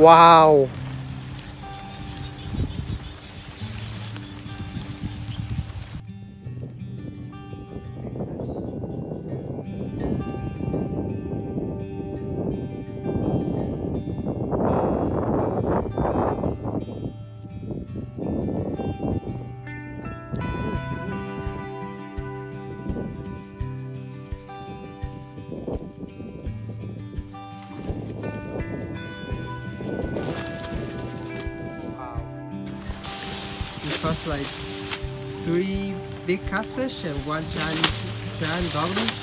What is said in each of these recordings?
Uau! Cost like 3 big catfish and 1 giant dogfish.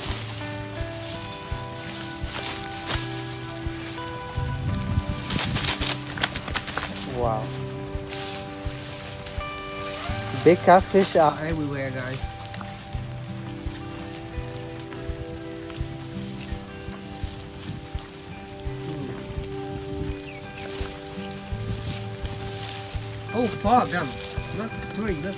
Wow! Big catfish are everywhere, guys. Oh, 4 of them. Not 3, not 4. And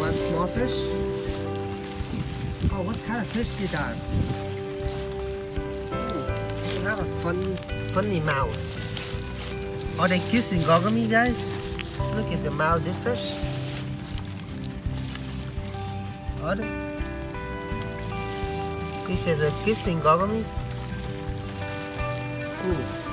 1 small fish. Oh, what kind of fish is that? They have a funny mouth. Are they kissing Gogami, guys? Look at the mouth of the fish. This is a kissing Gogami. Ooh.